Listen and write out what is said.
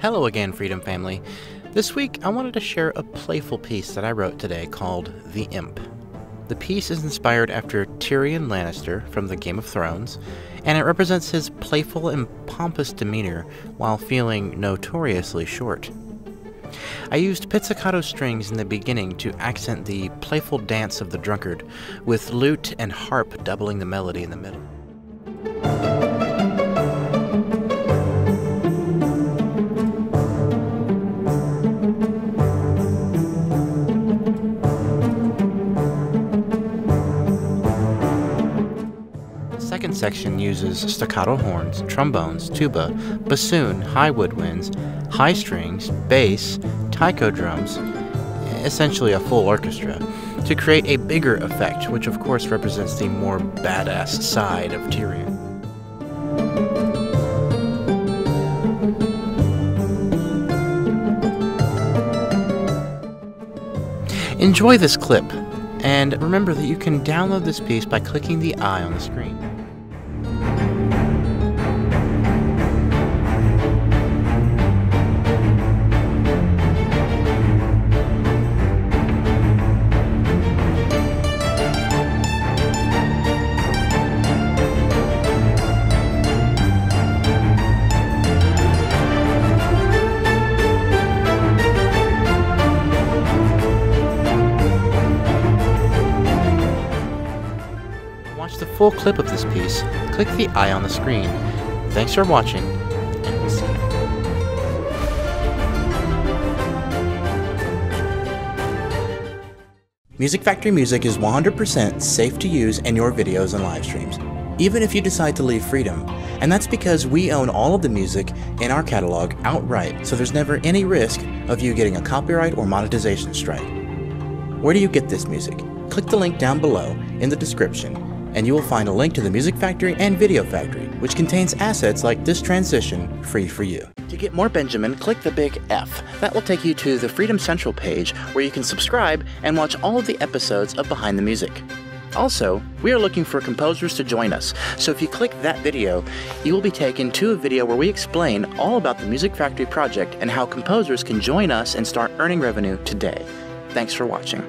Hello again, Freedom Family. This week I wanted to share a playful piece that I wrote today called The Imp. The piece is inspired after Tyrion Lannister from the Game of Thrones, and it represents his playful and pompous demeanor while feeling notoriously short. I used pizzicato strings in the beginning to accent the playful dance of the drunkard, with lute and harp doubling the melody in the middle. The second section uses staccato horns, trombones, tuba, bassoon, high woodwinds, high strings, bass, taiko drums, essentially a full orchestra, to create a bigger effect, which of course represents the more badass side of Tyrion. Enjoy this clip, and remember that you can download this piece by clicking the eye on the screen. To watch the full clip of this piece, click the eye on the screen. Thanks for watching, and we'll see you. Music Factory Music is 100% safe to use in your videos and live streams, even if you decide to leave Freedom. And that's because we own all of the music in our catalog outright, so there's never any risk of you getting a copyright or monetization strike. Where do you get this music? Click the link down below in the description, and you will find a link to the Music Factory and Video Factory, which contains assets like this transition free for you. To get more Benjamin, click the big F. That will take you to the Freedom Central page, where you can subscribe and watch all of the episodes of Behind the Music. Also, we are looking for composers to join us, so if you click that video, you will be taken to a video where we explain all about the Music Factory project and how composers can join us and start earning revenue today. Thanks for watching.